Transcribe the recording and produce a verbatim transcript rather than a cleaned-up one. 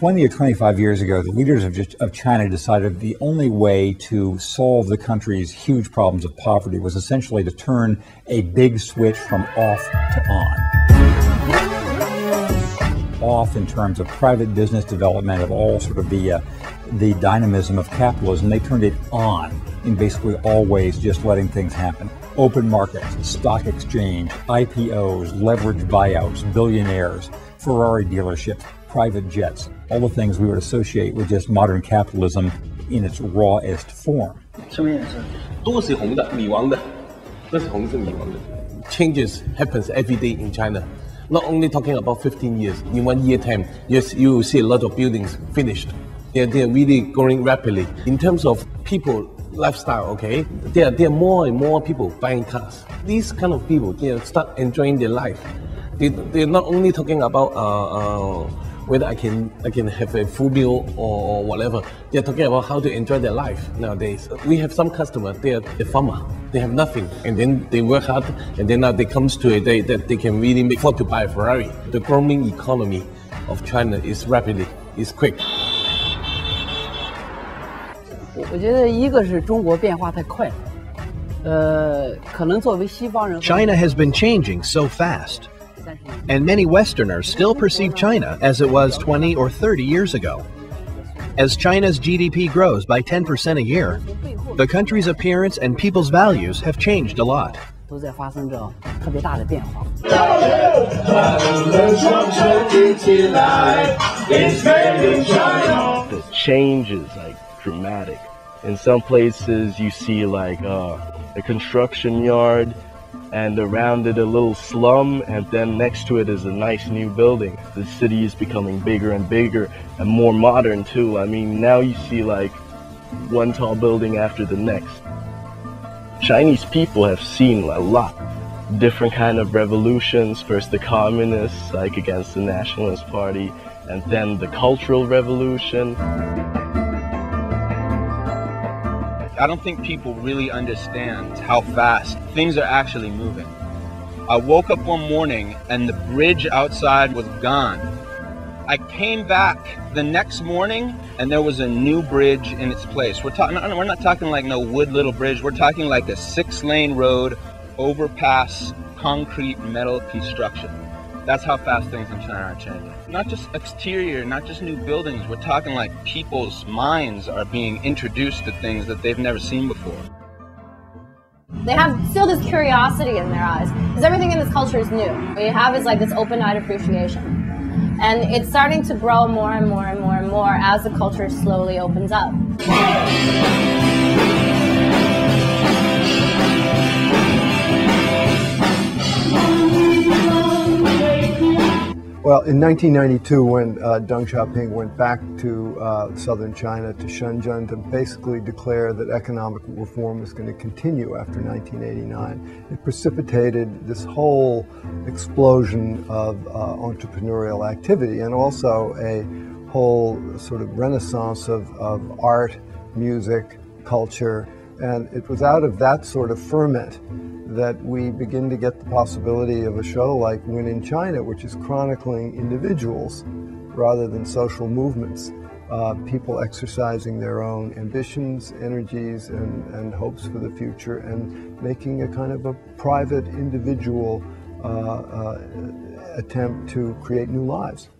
twenty or twenty-five years ago, the leaders of, just, of China decided the only way to solve the country's huge problems of poverty was essentially to turn a big switch from off to on. Off in terms of private business development, of all sort of the, uh, the dynamism of capitalism. They turned it on in basically all ways, just letting things happen. Open markets, stock exchange, I P Os, leveraged buyouts, billionaires, Ferrari dealerships, private jets, all the things we would associate with just modern capitalism in its rawest form. Changes happens every day in China. Not only talking about fifteen years, in one year time, yes, you will see a lot of buildings finished. They're, they're really growing rapidly. In terms of people, lifestyle, okay? There, there are more and more people buying cars. These kind of people, they start enjoying their life. They, they're not only talking about uh, uh, whether I can, I can have a full meal or, or whatever. They're talking about how to enjoy their life nowadays. We have some customers, they're a farmer. They have nothing, and then they work hard, and then now they comes to a day that they can really afford to buy a Ferrari. The growing economy of China is rapidly, is quick. 我觉得一个是中国变化太快了，呃，可能作为西方人。China has been changing so fast, and many Westerners still perceive China as it was twenty or thirty years ago. As China's G D P grows by ten percent a year, the country's appearance and people's values have changed a lot. 都在发生着特别大的变化。The change is like dramatic. In some places you see like uh, a construction yard and around it a little slum, and then next to it is a nice new building. The city is becoming bigger and bigger and more modern too. I mean, now you see like one tall building after the next. Chinese people have seen a lot different kind of revolutions, first the communists like against the Nationalist Party, and then the Cultural Revolution. I don't think people really understand how fast things are actually moving. I woke up one morning and the bridge outside was gone. I came back the next morning and there was a new bridge in its place. We're, talking, we're not talking like no wood little bridge, we're talking like a six-lane road, overpass, concrete, metal construction. That's how fast things in China are changing. Not just exterior, not just new buildings. We're talking like people's minds are being introduced to things that they've never seen before. They have still this curiosity in their eyes, because everything in this culture is new. What you have is like this open-eyed appreciation. And it's starting to grow more and more and more and more as the culture slowly opens up. Well, in nineteen ninety-two, when uh, Deng Xiaoping went back to uh, southern China, to Shenzhen, to basically declare that economic reform was going to continue after nineteen eighty-nine, it precipitated this whole explosion of uh, entrepreneurial activity, and also a whole sort of renaissance of, of art, music, culture, and it was out of that sort of ferment that we begin to get the possibility of a show like Win in China, which is chronicling individuals rather than social movements, uh, people exercising their own ambitions, energies, and, and hopes for the future, and making a kind of a private individual uh, uh, attempt to create new lives.